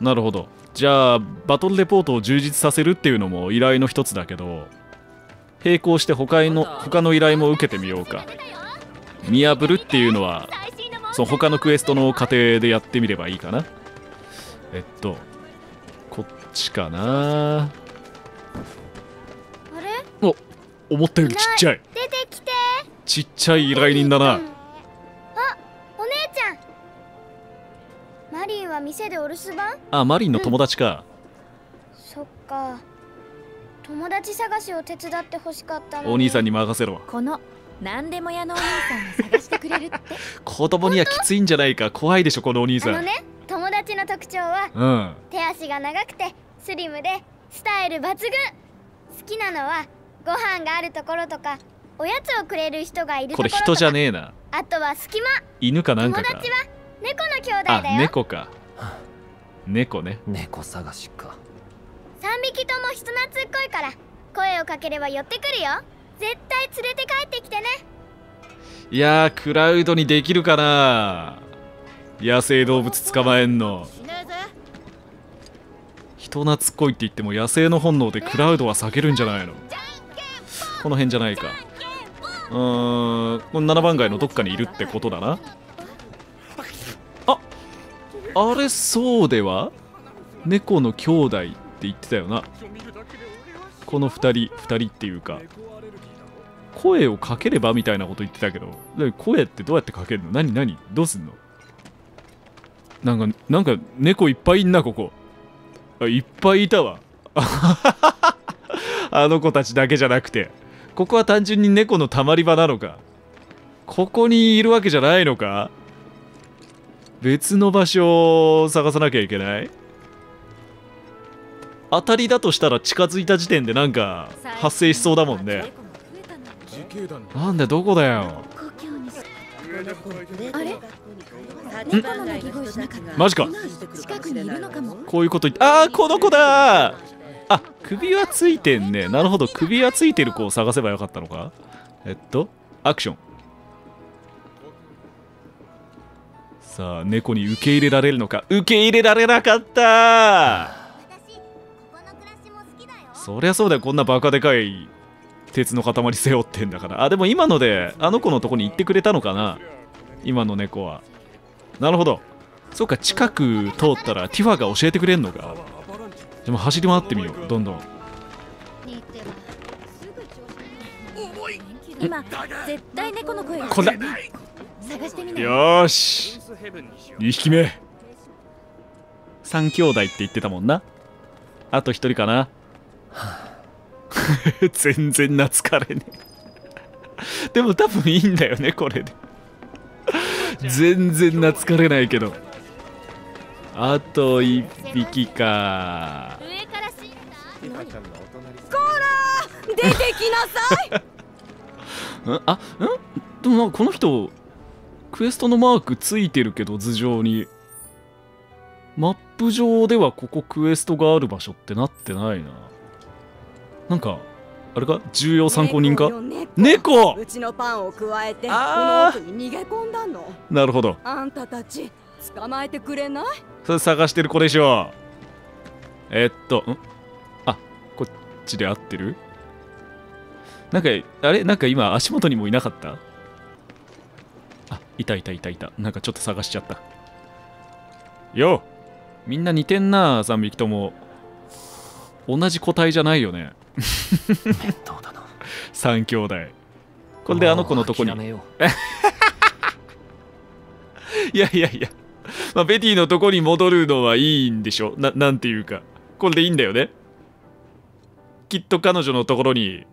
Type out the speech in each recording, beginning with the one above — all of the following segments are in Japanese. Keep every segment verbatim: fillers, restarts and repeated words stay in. なるほど。じゃあバトルレポートを充実させるっていうのも依頼の一つだけど、並行して他の他の依頼も受けてみようか。見破るっていうのはその他のクエストの過程でやってみればいいかな。えっとこっちかな。あれ？お、思ったよりちっちゃい。出てきて。ちっちゃい依頼人だな。あ、お姉ちゃん。マリーは店でお留守番？あ、マリーの友達か。うん、そっか。友達探しを手伝ってほしかったの。お兄さんに任せろ。この何でも屋のお兄さんが探してくれるって。子供にはきついんじゃないか。怖いでしょこのお兄さん。あのね、友達の特徴は、うん、手足が長くてスリムでスタイル抜群。好きなのはご飯があるところとか、おやつをくれる人がいるところとか。これ人じゃねえな。あとは隙間。犬かなんかか。友達は猫の兄弟だよ。あ、猫か。猫ね。猫探しか。さんびきとも人懐っこいから、声をかければ寄ってくるよ。絶対連れて帰ってきてね。いやー、クラウドにできるかな。野生動物捕まえんの。人懐っこいって言っても野生の本能でクラウドは避けるんじゃないの。この辺じゃないか。うーん、このななばん街のどっかにいるってことだな。あ、あれそうでは猫の兄弟って言ってたよな。このふたり、ふたりっていうか、声をかければみたいなこと言ってたけど、声ってどうやってかけるの？何何？どうすんの？なんか、なんか猫いっぱいいんな、ここ。あ、いっぱいいたわ。あの子たちだけじゃなくて。ここは単純に猫のたまり場なのか。ここにいるわけじゃないのか。別の場所を探さなきゃいけない。当たりだとしたら近づいた時点でなんか発生しそうだもんね。なんでどこだよ。あれ？マジか。こういうこと言って、ああ、この子だー。あ、首はついてんね。なるほど、首はついてる子を探せばよかったのか。えっとアクション。さあ、猫に受け入れられるのか。受け入れられなかったー。そりゃそうだよ、こんなバカでかい鉄の塊背負ってんだから。あ、でも今のであの子のとこに行ってくれたのかな、今の猫は。なるほど、そうか。近く通ったらティファが教えてくれんのか。でも走り回ってみよう、どんどん。今絶対猫の声が。こんな探してみない。よーし、にひきめ。さんきょうだいって言ってたもんな。あとひとりかな。全然懐かれねえ。でも多分いいんだよねこれで。全然懐かれないけど。あといっぴきか。上から死んだ。こら、出てきなさい。んあ、んでもなんかこの人クエストのマークついてるけど、頭上にマップ上ではここクエストがある場所ってなってないな。なんかあれか、重要参考人か。猫。うちのパンを加えてこの奥に逃げ込んだの。なるほど。あんたたち捕まえてくれない？それ探してる子でしょ。えっと、んあ、こっちで合ってる？なんかあれ、なんか今足元にもいなかった？あ、いたいたいたいた。なんかちょっと探しちゃった。よ、みんな似てんな、さんびきとも。同じ個体じゃないよね。三兄弟。これであの子のとこに。いやいやいや、まあ、ベティのとこに戻るのはいいんでしょ。 な, なんていうか、これでいいんだよね。きっと彼女のところに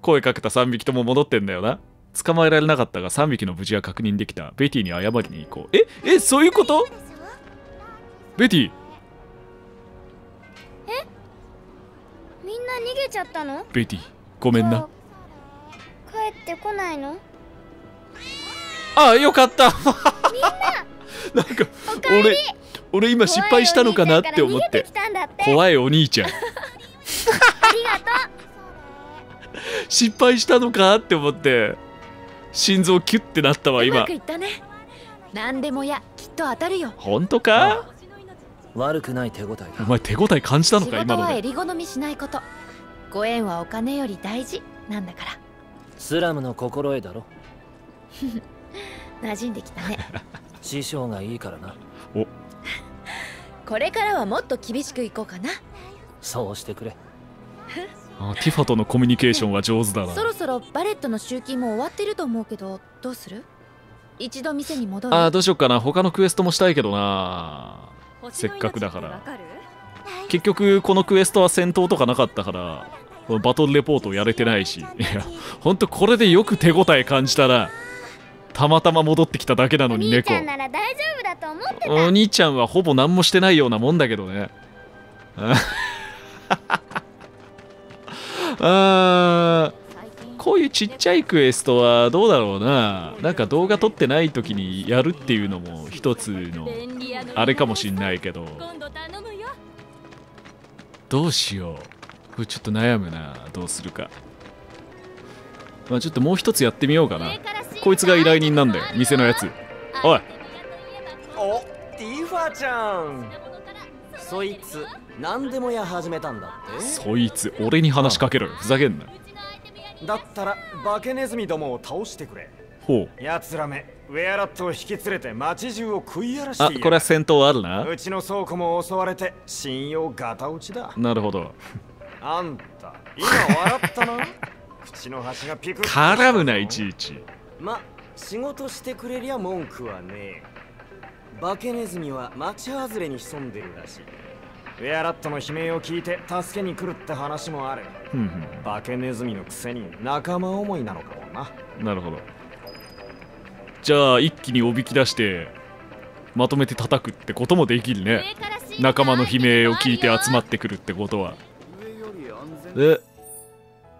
声かけたさんびきとも戻ってんだよな。捕まえられなかったがさんびきの無事は確認できた。ベティに謝りに行こう。ええ、そういうこと？ベティ、みんな逃げちゃったの？ベティ、ごめんな。帰ってこないの？ああ、よかった。みんな。なんか、俺、俺今失敗したのかなって思って。怖いお兄ちゃん。ありがとう。失敗したのかって思って、心臓キュッてなったわ今。うまくいったね。なんでもや、きっと当たるよ。本当か？悪くない手応えだ。お前手応え感じたのか今ので。仕事は襟好みしないこと。ご縁はお金より大事なんだから。スラムの心得だろ。馴染んできたね。師匠がいいからな。お。これからはもっと厳しくいこうかな。そうしてくれ。ああ、ティファとのコミュニケーションは上手だな。そろそろバレットの集金も終わってると思うけど、どうする？一度店に戻る。ああ、どうしようかな。他のクエストもしたいけどな。せっかくだから。結局このクエストは戦闘とかなかったから、このバトルレポートをやれてないし。いや、ほんとこれでよく手応え感じたな。たまたま戻ってきただけなのに猫。お兄ちゃんなら大丈夫だと思ってた。お兄ちゃんはほぼ何もしてないようなもんだけどね。あー、こういうちっちゃいクエストはどうだろうな。なんか動画撮ってない時にやるっていうのも一つのあれかもしんないけど、どうしよう。これちょっと悩むな。どうするか。まあちょっともう一つやってみようかな。こいつが依頼人なんだよ、店のやつ。おい。お、ティファちゃん。そいつ何でもや始めたんだって。そいつ俺に話しかける。ふざけんな。だったらバケネズミどもを倒してくれ。ほう。やつらめウェアラットを引き連れて街中を食い荒らして。あ、これは戦闘あるな。うちの倉庫も襲われて信用ガタ落ちだ。なるほど。あんた今笑ったな。口の端がピクッ。絡むないちいち。ま、仕事してくれりゃ文句はねえ。バケネズミは町外れに潜んでるらしい。ウェアラットの悲鳴を聞いて助けに来るって話もある。バケネズミのくせに仲間思いなのかもな。なるほど。じゃあ一気におびき出してまとめて叩くってこともできるね。仲間の悲鳴を聞いて集まってくるってことは。で、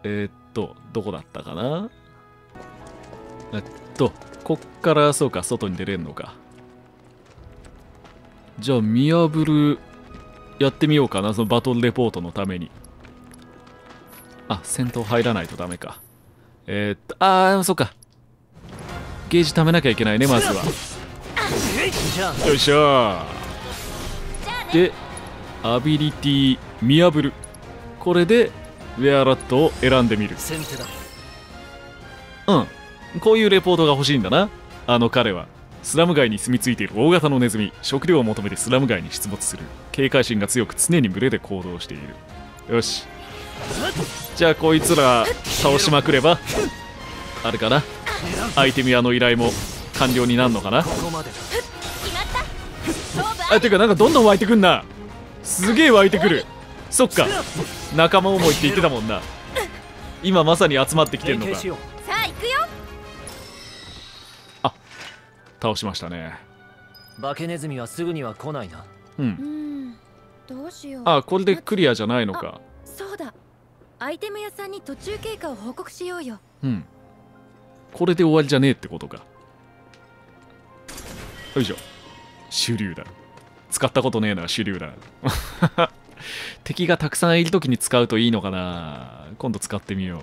えー、っとどこだったかな。えっと、こっから、そうか、外に出れんのか。じゃあ、見破る、やってみようかな、そのバトルレポートのために。あ、戦闘入らないとダメか。えー、っと、あー、そっか。ゲージ貯めなきゃいけないね、まずは。よいしょー。で、アビリティ、見破る。これで、ウェアラットを選んでみる。うん。こういうレポートが欲しいんだな。あの彼はスラム街に住み着いている大型のネズミ。食料を求めてスラム街に出没する。警戒心が強く常に群れで行動している。よし、じゃあこいつら倒しまくればあれかな、アイテム屋の依頼も完了になるのかな。あ、てかなんかどんどん湧いてくんな。すげえ湧いてくる。そっか、仲間思いって言ってたもんな。今まさに集まってきてるのか。倒しましたね。バケネズミはすぐには来ないな。うん、どうしよう。あ、これでクリアじゃないのか。そうだ、アイテム屋さんに途中経過を報告しようよ。うん、これで終わりじゃねえってことか。よいしょ、手榴弾使ったことねえな、手榴弾。敵がたくさんいるときに使うといいのかな。今度使ってみよう。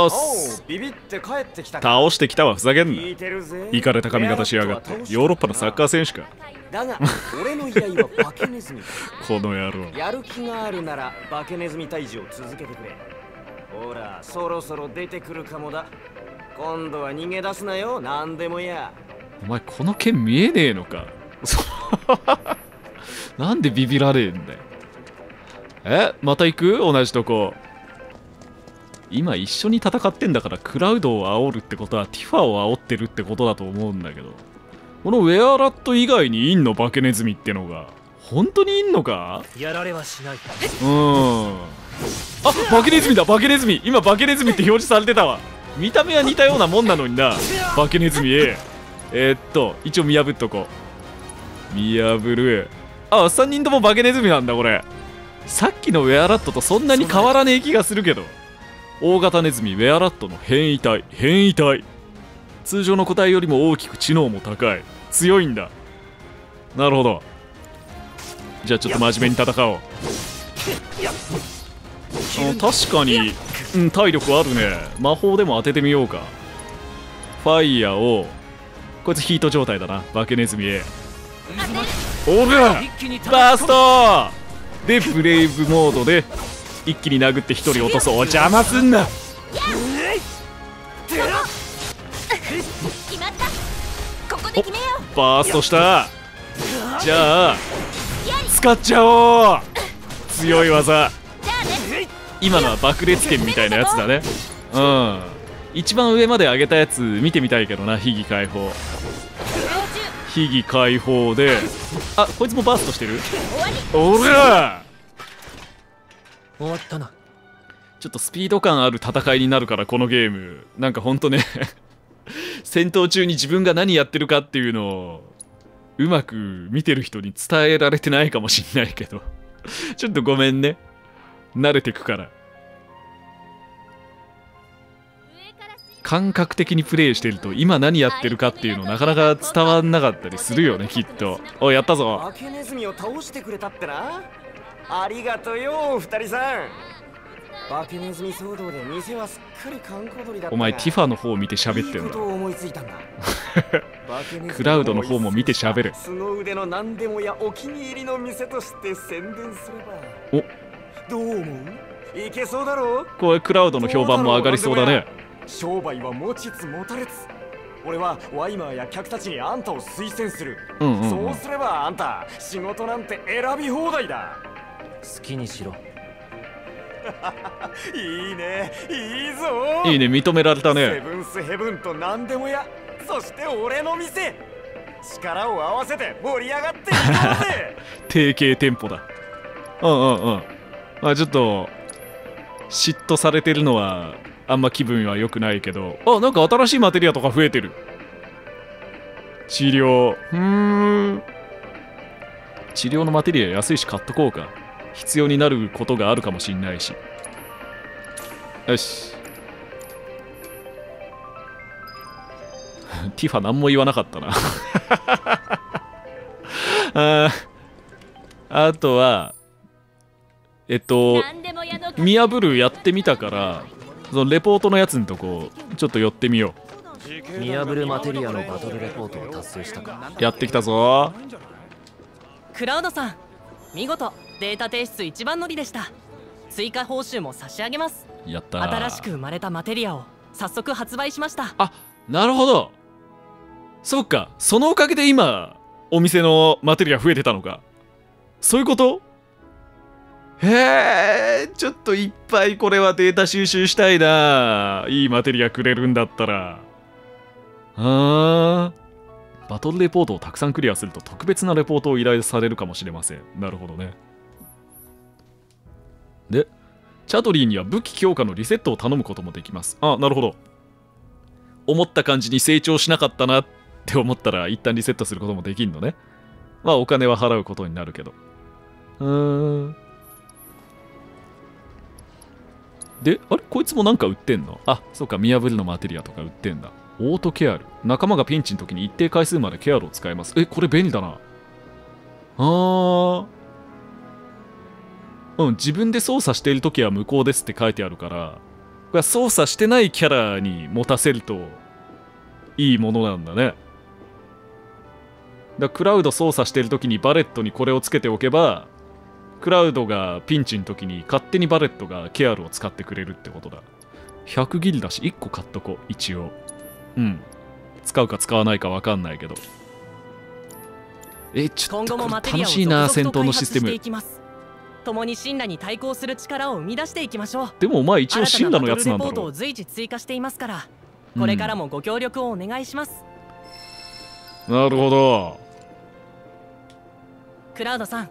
おビビって帰ってきた。倒してきたわ、ふざけんな。イカれた髪型しやがって、ヨーロッパのサッカー選手か。だが、俺の依頼はバケネズミ。この野郎。やる気があるなら、バケネズミ退治を続けてくれ。ほら、そろそろ出てくるかもだ。今度は逃げ出すなよ、なんでもや。お前、この剣見えねえのか。なんでビビられんだよ。え、また行く？同じとこ。今一緒に戦ってんだから、クラウドを煽るってことはティファを煽ってるってことだと思うんだけど、このウェアラット以外にいんの、バケネズミってのが。本当にいんのか。やられはしない。うーん、あ、バケネズミだ、バケネズミ。今バケネズミって表示されてたわ。見た目は似たようなもんなのにな、バケネズミ。えー、っと一応見破っとこう。見破る。あ、さんにんともバケネズミなんだこれ。さっきのウェアラットとそんなに変わらねえ気がするけど。大型ネズミウェアラットの変異体。変異体、通常の個体よりも大きく知能も高い。強いんだ。なるほど。じゃあちょっと真面目に戦おう。確かに、うん、体力あるね。魔法でも当ててみようか。ファイヤーを。こいつヒート状態だな、バケネズミへ。オーブンバーストでブレイブモードで一気に殴って一人落とそう。お邪魔すんな。バーストした。じゃあ使っちゃおう。強い技。今のは爆裂剣みたいなやつだね。うん、一番上まで上げたやつ見てみたいけどな。秘技解放、秘技解放で、あ、こいつもバーストしてる。おら終わったな。ちょっとスピード感ある戦いになるから、このゲームなんかほんとね戦闘中に自分が何やってるかっていうのをうまく見てる人に伝えられてないかもしんないけどちょっとごめんね、慣れてくから。感覚的にプレイしてると今何やってるかっていうのなかなか伝わんなかったりするよね、きっと。お、やったぞ。アケネズミを倒してくれたってな。ありがとうよ二人さん。アケネズミ騒動で店はすっかり観光鳥だった。お前ティファの方を見て喋ってるんだ。クラウドの方も見て喋る。その腕の何でもやお気に入りの店として宣伝すれば。お、どう思う？いけそうだろう。これクラウドの評判も上がりそうだね。商売は持ちつ持たれつ。俺はワイマーや客たちにあんたを推薦する。そうすればあんた仕事なんて選び放題だ。好きにしろいいね、いいぞ。いいね、認められたね。セブンスヘブンと何でもや、そして俺の店。力を合わせて盛り上がっていこうぜ提携店舗だ。うんうんうん。まあちょっと嫉妬されてるのはあんま気分は良くないけど。あ、なんか新しいマテリアとか増えてる。治療、うーん、治療のマテリア安いし買っとこうか。必要になることがあるかもしんないし。よしティファ何も言わなかったなあ, あとはえっとミヤブルやってみたから、そのレポートのやつのとこちょっと寄ってみよう。ミヤブルマテリアのバトルレポートを達成したか。やってきたぞ。クラウドさん、見事データ提出一番乗りでした。追加報酬も差し上げます。やったー。新しく生まれたマテリアを早速発売しました。あ、なるほど。そっか、そのおかげで今お店のマテリア増えてたのか。そういうこと。へえ、ちょっといっぱいこれはデータ収集したいな。いいマテリアくれるんだったら。あー、バトルレポートをたくさんクリアすると特別なレポートを依頼されるかもしれません。なるほどね。で、チャドリーには武器強化のリセットを頼むこともできます。あ、なるほど。思った感じに成長しなかったなって思ったら一旦リセットすることもできんのね。まあお金は払うことになるけど。うーん。で、あれ、こいつもなんか売ってんの。あ、そうか、見破りのマテリアとか売ってんだ。オートケアル。仲間がピンチの時に一定回数までケアルを使えます。え、これ便利だな。あー、うん、自分で操作している時は無効ですって書いてあるから、これは操作してないキャラに持たせるといいものなんだね。だ、クラウド操作している時にバレットにこれをつけておけば、クラウドがピンチの時に勝手にバレットがケアルを使ってくれるってことだ。ひゃくギルだしいっこ買っとこう、一応。うん、使うか使わないか分かんないけど。え、ちょっとこれ楽しいな、戦闘のシステム。共に神羅に対抗する力を生み出していきましょう。でもお前一応神羅のやつなんだろう。新たなバトルレポートを随時追加していますから、これからもご協力をお願いします、うん、なるほど。クラウドさん、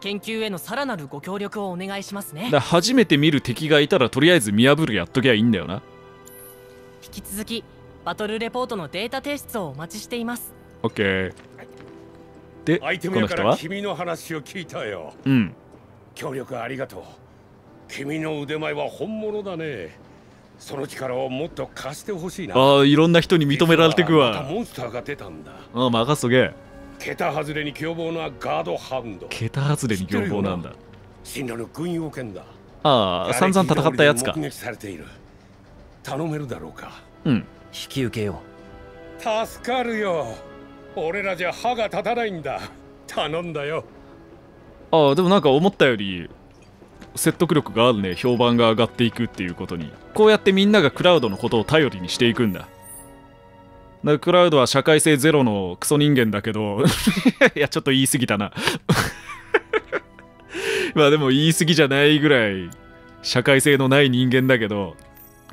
研究へのさらなるご協力をお願いしますね。だ、初めて見る敵がいたらとりあえず見破るやっときゃいいんだよな。引き続きバトルレポートのデータ提出をお待ちしています。オッケー。で、この人は君の話を聞いたよ。うん、協力ありがとう。君の腕前は本物だね。その力をもっと貸してほしいな。ああ、いろんな人に認められてくわ。モンスターが出たんだ。ああ、任すげえ。桁外れに凶暴なガードハウンド。桁外れに凶暴なんだ。神羅の軍用犬だ。ああ、散々戦ったやつか。目撃されている。頼めるだろうか。うん、引き受けよう。助かるよ。俺らじゃ歯が立たないんだ。頼んだよ。ああ、でもなんか思ったより説得力があるね。評判が上がっていくっていうことに、こうやってみんながクラウドのことを頼りにしていくんだ。だクラウドは社会性ゼロのクソ人間だけどいやちょっと言い過ぎたなまあでも言い過ぎじゃないぐらい社会性のない人間だけど、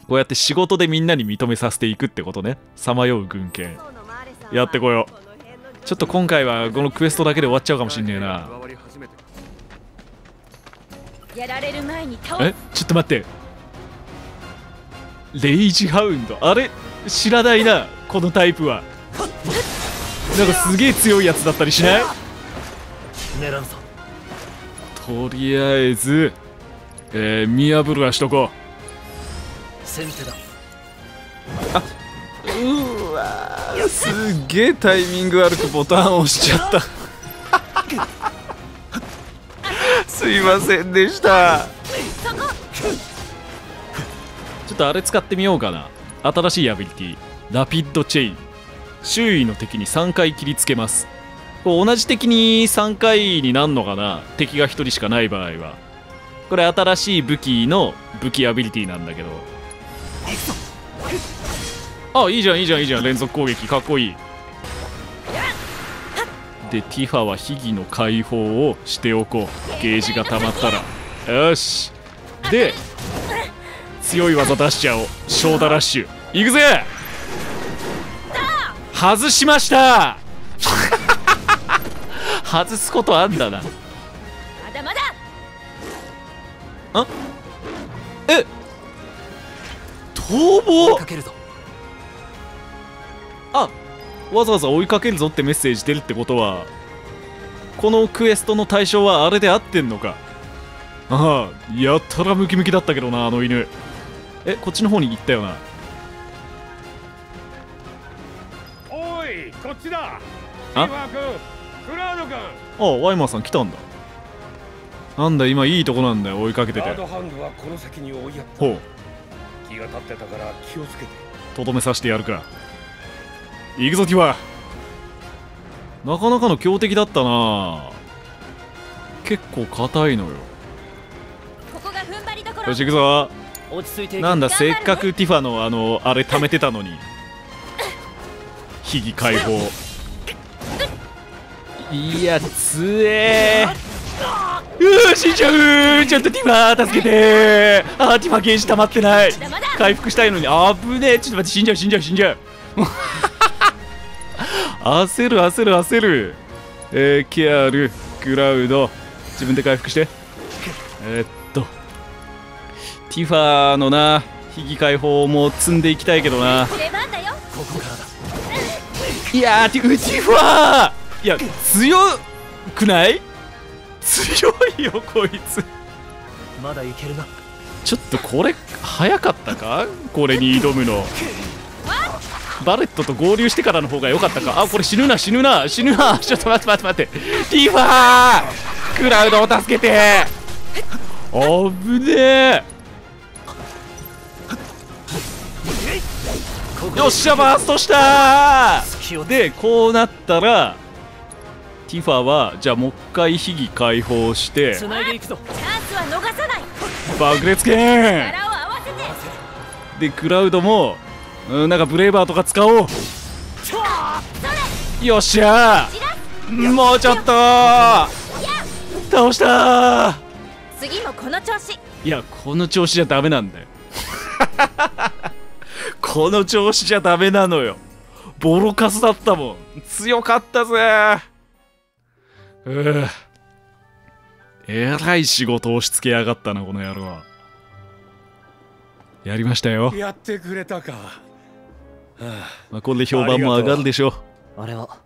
こうやって仕事でみんなに認めさせていくってことね。さまよう軍犬やってこよう。ちょっと今回はこのクエストだけで終わっちゃうかもしんねえな。え、ちょっと待って、レイジハウンド、あれ知らないな、このタイプは。なんかすげえ強いやつだったりしない？とりあえず、えー、見破るはしとこう。あ、うわー、すげえタイミング悪くボタンを押しちゃったすいませんでした。ちょっとあれ使ってみようかな。新しいアビリティ、ラピッドチェイン。周囲の敵にさんかい切りつけます。こう同じ敵にさんかいになんのかな。敵がひとりしかない場合はこれ新しい武器の武器アビリティなんだけど、あ、いいじゃんいいじゃんいいじゃん、連続攻撃かっこいい。でティファは秘技の解放をしておこう。ゲージが溜まったらよし。で強い技出しちゃおう。ショーダラッシュいくぜ。外しました外すことあんだな。あ、え、逃亡。あ、わざわざ追いかけるぞってメッセージ出るってことは、このクエストの対象はあれで合ってんのか。ああ、やったらムキムキだったけどな、あの犬。え、こっちの方に行ったよな。おい、こっちだ。あ、クラウド君。ああ、ワイマーさん来たんだ。なんだ今いいとこなんだよ、追いかけてて。クラウドハンドはこの先に追いやった。ほう。気が立ってたから気をつけて。とどめさせてやるか。行くぞティファ。なかなかの強敵だったな。結構硬いのよ。ここが踏ん張りどころ。よし行くぞ。落ち着いて。なんだ、せっかくティファのあのあれ貯めてたのに秘技解放。いやつえー。うー、死んじゃう。ちょっとティファ助けて。あー、ティファゲージ溜まってない。回復したいのにあぶねえ。ちょっと待って、死んじゃう死んじゃう死んじゃう焦る焦る焦る。えー、ケアル、クラウド自分で回復して。えー、っとティファーのな秘技解放も積んでいきたいけどな。いやー、ティファー、いや強くない？強いよこいつまだいけるな。ちょっとこれ早かったか、これに挑むの。バレットと合流してからの方が良かったか。あ、これ死ぬな死ぬな死ぬな。ちょっと待って待って待って、ティファー、クラウドを助けて。あぶねえ。よっしゃ、バーストしたー。でこうなったらティファはじゃあもう一回秘技解放して、爆裂剣でクラウドもうん、なんかブレーバーとか使おう。よっしゃー、もうちょっと倒したー。次もこの調子。いや、この調子じゃダメなんだよこの調子じゃダメなのよ。ボロカスだったもん。強かったぜー。うう、えらい仕事押し付けやがったなこの野郎。やりましたよ。やってくれたか。まあこれで評判も上がるでしょう。あれは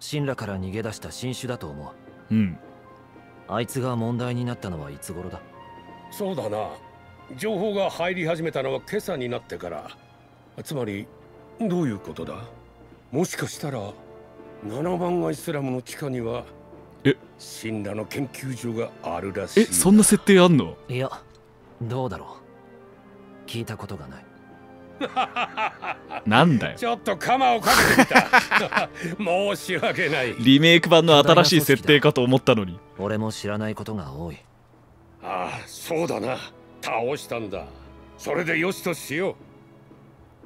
神羅から逃げ出した新種だと思う。うん、あいつが問題になったのはいつ頃だ？そうだな、情報が入り始めたのは今朝になってから。つまりどういうことだ？もしかしたらななばん街スラムの地下にはえ神羅の研究所があるらしい。え、そんな設定あんの？いや、どうだろう、聞いたことがない。なんだよ、ちょっと鎌をかけてみた。申し訳ない。リメイク版の新しい設定かと思ったのに。俺も知らないことが多い。ああ、そうだな。倒したんだ。それでよしとしよ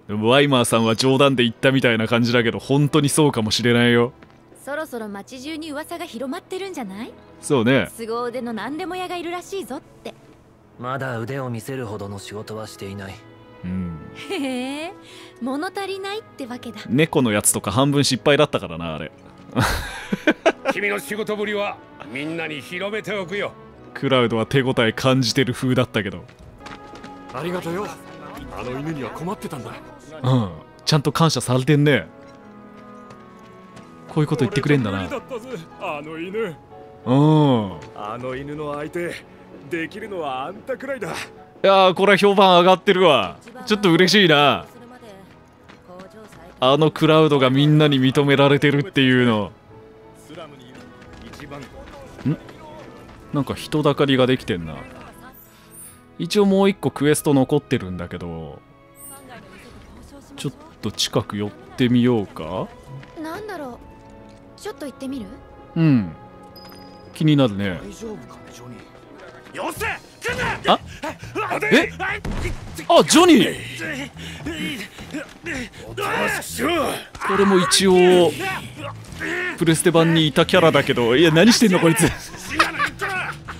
う。ワイマーさんは冗談で言ったみたいな感じだけど、本当にそうかもしれないよ。そろそろ街中に噂が広まってるんじゃない？そうね。凄腕の何でも屋がいるらしいぞって。まだ腕を見せるほどの仕事はしていない。うん、へえ、物足りないってわけだ。猫のやつとか半分失敗だったからな、あれ。君の仕事ぶりはみんなに広めておくよ。クラウドは手応え感じてる風だったけど。ありがとうよ。あの犬には困ってたんだ。うん、ちゃんと感謝されてんね。こういうこと言ってくれんだな。あの犬。うん。あの犬の相手できるのはあんたくらいだ。いやー、これは評判上がってるわ。ちょっと嬉しいな。あのクラウドがみんなに認められてるっていうの。ん？なんか人だかりができてんな。一応もう一個クエスト残ってるんだけど、ちょっと近く寄ってみようか。なんだろう、ちょっと行ってみる？うん。気になるね。よせ！あえあ、ジョニー、これも一応プレステ版にいたキャラだけど、いや何してんのこいつ。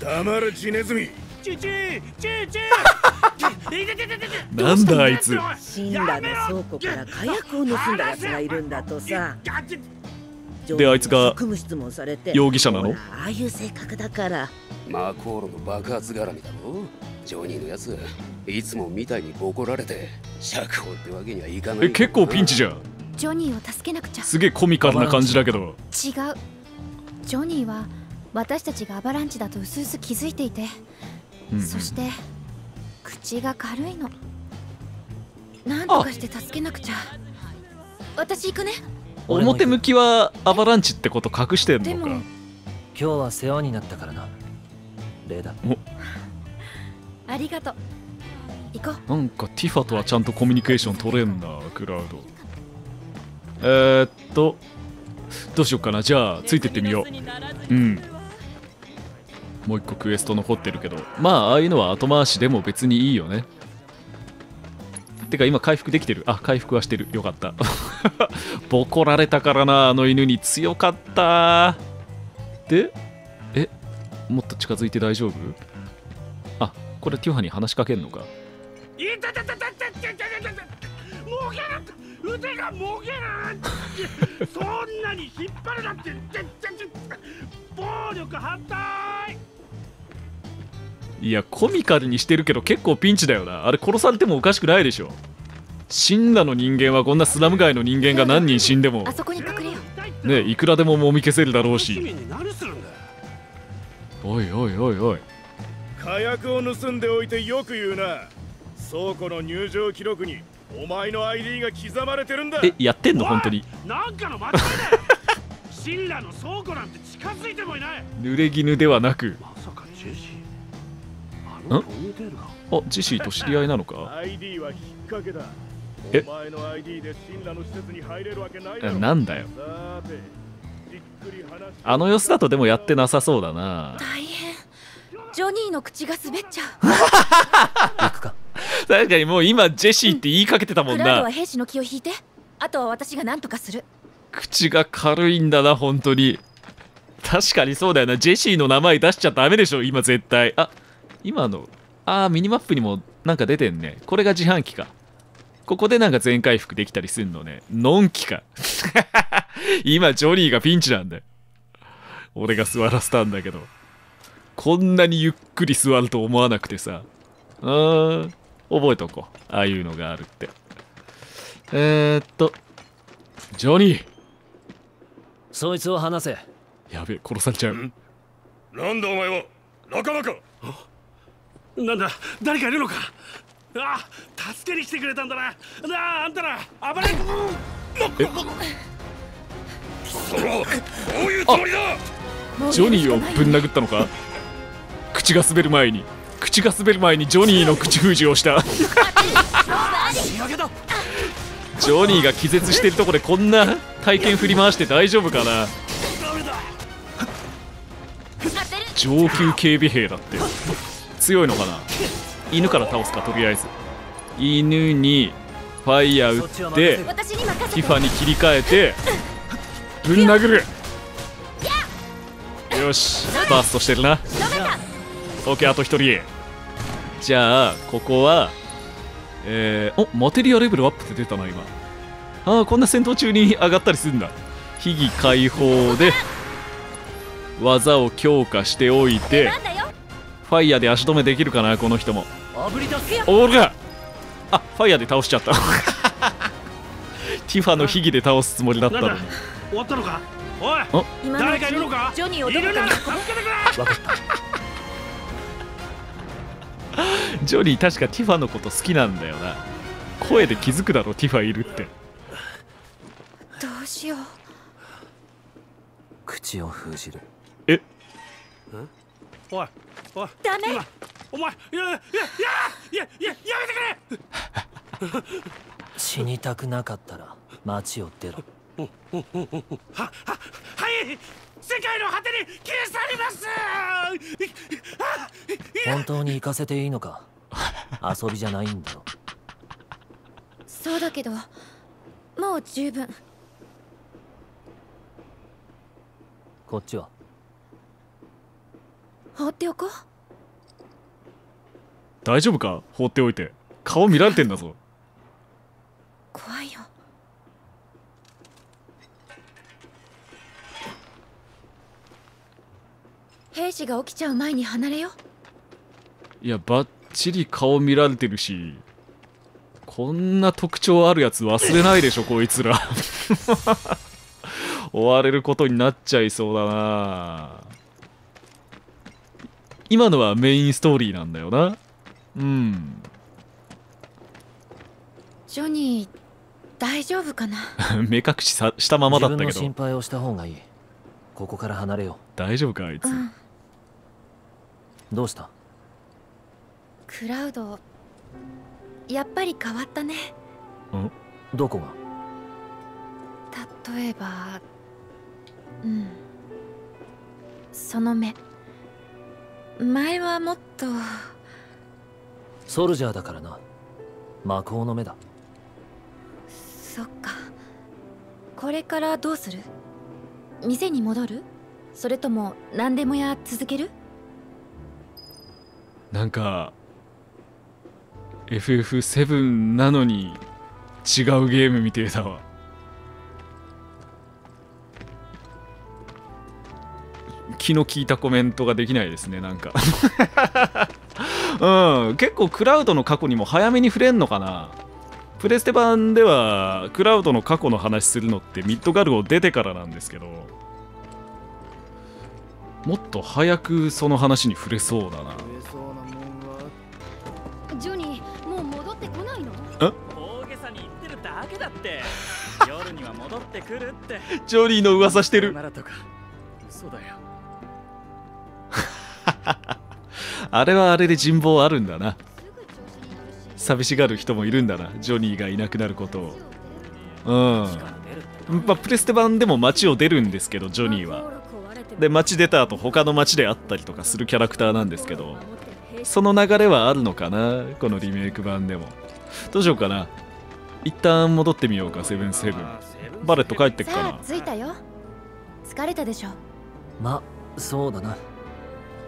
黙れ地ネズミ。なんだあいつ。シンラの倉庫から火薬を盗んだやつがいるんだとさ。で、あいつが容疑者なの？ああいう性格だから。マコーロの爆発絡みだろ。ジョニーのやついつもみたいにボコられて釈放ってわけにはいかない。え、結構ピンチじゃん。ジョニーを助けなくちゃ。すげえコミカルな感じだけど。違う。ジョニーは私たちがアバランチだと薄々気づいていて、うん、そして口が軽いの。なんとかして助けなくちゃ。私行くね。表向きはアバランチってこと隠してんのか。今日は世話になったからな。礼だ。ありがとう。行こう。なんかティファとはちゃんとコミュニケーション取れんな、クラウド。えー、っとどうしようかな。じゃあついてってみよう。うん。もう一個クエスト残ってるけど、まあああいうのは後回しでも別にいいよね。てか今回復できてる。あ、回復はしてる。よかった。ボコられたからな、あの犬に。強かった。で、え、もっと近づいて大丈夫？あ、これティファに話しかけんのか。腕がもげな。そんなに引っ張るなって。暴力反対。いや、コミカルにしてるけど結構ピンチだよな。あれ殺されてもおかしくないでしょ。死んだの人間はこんなスラム街の人間が何人死んでもね、いくらでももみ消せるだろうし。おいおいおいおい。火薬を盗んでおいてよく言うな。倉庫の入場記録にお前の アイディー が刻まれてるんだ。え、やってんの本当に。なんかの間違いだ。シンラの倉庫なんて近づいてもいない。濡れ衣ではなく、まさかジェシー。ん？あ、ジェシーと知り合いなのか。え、なんだよ。あの様子だとでもやってなさそうだな。大変。ジョニーの口が滑っちゃう。確かにもう今ジェシーって言いかけてたもんな。クラウドは兵士の気を引いて、あとは私が何とかする。口が軽いんだな本当に。確かにそうだよな。ジェシーの名前出しちゃダメでしょ今絶対。あ、今の、あー、ミニマップにもなんか出てんね。これが自販機か。ここでなんか全回復できたりすんのね。のんきか。今、ジョニーがピンチなんだよ。俺が座らせたんだけど。こんなにゆっくり座ると思わなくてさ。うーん。覚えとこう。ああいうのがあるって。えーっと。ジョニー。そいつを話せ。やべえ、殺されちゃう。ん？なんだお前は。仲間か。なんだ、誰かいるのか。ああ、助けに来てくれたんだな。なあ、あんたら暴れん。え、そら、どういうつもりだ。ジョニーをぶん殴ったのか。口が滑る前に口が滑る前にジョニーの口封じをした。ジョニーが気絶してるとこでこんな体験振り回して大丈夫かな。上級警備兵だって強いのかな。犬から倒すか、とりあえず犬にファイヤー打ってティファに切り替えてぶん殴る。よし、バーストしてるな。 OK、 あとひとり。じゃあここはえー、おマテリアレベルアップって出たな今。ああ、こんな戦闘中に上がったりするんだ。秘技解放で技を強化しておいて、ファイヤーで足止めできるかなこの人も。おら、あ、ファイヤーで倒しちゃったティファの秘技で倒すつもりだったのに。終わったのか。おい、誰かいるのか。ジョニーを助けてくれ。分かったジョニー確かティファのこと好きなんだよな。声で気づくだろティファいるって。どうしよう。口を封じる。え？おいおい。ダメ。お前、いやいやいやいややめてくれ。死にたくなかったら町を出ろ。はははい。世界の果てに消え去ります。本当に行かせていいのか。遊びじゃないんだよ。そうだけど、もう十分。こっちは放っておこう。大丈夫か、放っておいて。顔見られてんだぞ。怖いよ。兵士が起きちゃう前に離れよ。いや、ばっちり顔見られてるし、こんな特徴あるやつ忘れないでしょこいつら追われることになっちゃいそうだな。今のはメインストーリーなんだよな。うん、ジョニー大丈夫かな目隠しさしたままだったけど。自分の心配をした方がいい。ここから離れよ。大丈夫かあいつ、うん、どうした？クラウド、やっぱり変わったね。ん？どこが？例えば、うん、その目。前はもっと。ソルジャーだからな、魔法の目だ。そっか。これからどうする？店に戻る？それとも何でもや続ける？なんか エフエフセブン なのに違うゲームみてえだわ。気の利いたコメントができないですねなんかうん、結構クラウドの過去にも早めに触れんのかな。プレステ版ではクラウドの過去の話するのってミッドガルゴ出てからなんですけど、もっと早くその話に触れそうだな。ジョニー、もう戻ってこないの？え？大げさに言ってるだけだって。夜には戻ってくるって。ジョニーの噂してる。そうだよ。あれはあれで人望あるんだな。寂しがる人もいるんだな、ジョニーがいなくなることを。うん、まあ、プレステ版でも街を出るんですけど、ジョニーは。で、街出た後他の街で会ったりとかするキャラクターなんですけど、その流れはあるのかな、このリメイク版でも。どうしようかな、一旦戻ってみようか、セブンセブン。バレット帰ってくかな。着いたよ。疲れたでしょ。ま、そうだな。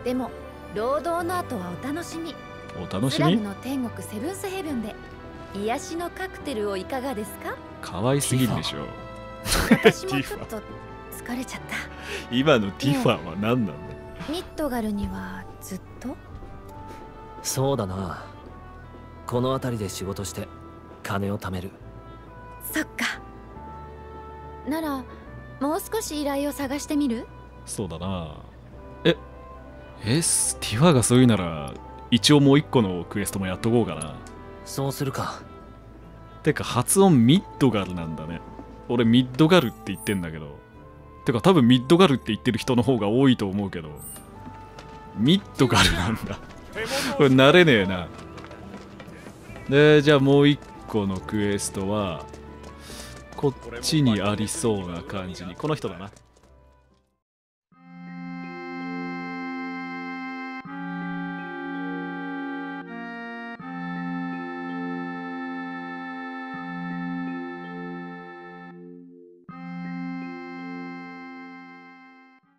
でも、労働の後はお楽しみ。お楽しみ？スラムの天国セブンスヘブンで癒しのカクテルをいかがですか？可愛すぎるでしょう。私もちょっと疲れちゃった。今のティファは何なんだ。ミッドガルにはずっと？そうだな。この辺りで仕事して金を貯める。そっか。ならもう少し依頼を探してみる？そうだな。え、え、ティファがそういうなら。一応もう一個のクエストもやっとこうかな。そうするか。てか発音ミッドガルなんだね。俺ミッドガルって言ってんだけど。てか多分ミッドガルって言ってる人の方が多いと思うけど。ミッドガルなんだ。これ慣れねえな。で、じゃあもう一個のクエストはこっちにありそうな感じに、この人だな。